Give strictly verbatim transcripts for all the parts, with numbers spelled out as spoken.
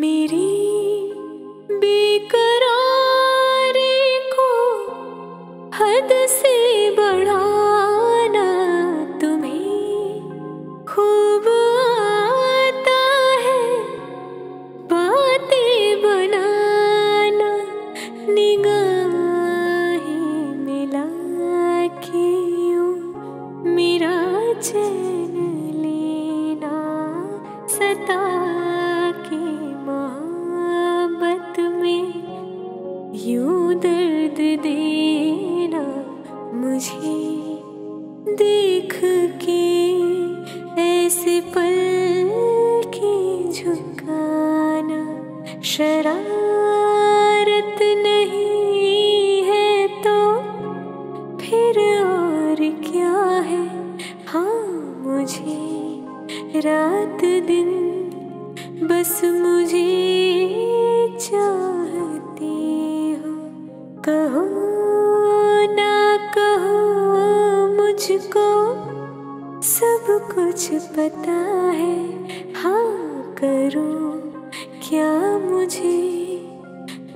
मेरी बेकरारी को हद से बढ़ाना तुम्हें खूब आता है, बातें बनाना निगाहें मिला के यूं मेरा चैन लेना, सता यूं दर्द देना। मुझे देख के ऐसे पल के झुकाना, शरारत नहीं है तो फिर और क्या है। हाँ, मुझे रात दिन बस मुझे चाहती हो, कहो ना कहो मुझको सब कुछ पता है। हाँ, करो क्या मुझे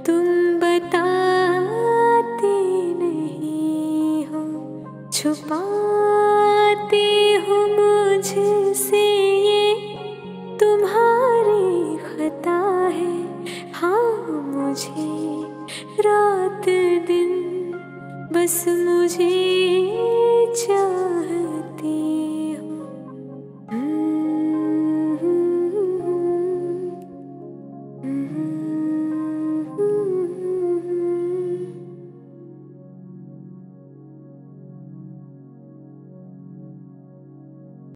तुम बताते नहीं हो, छुपा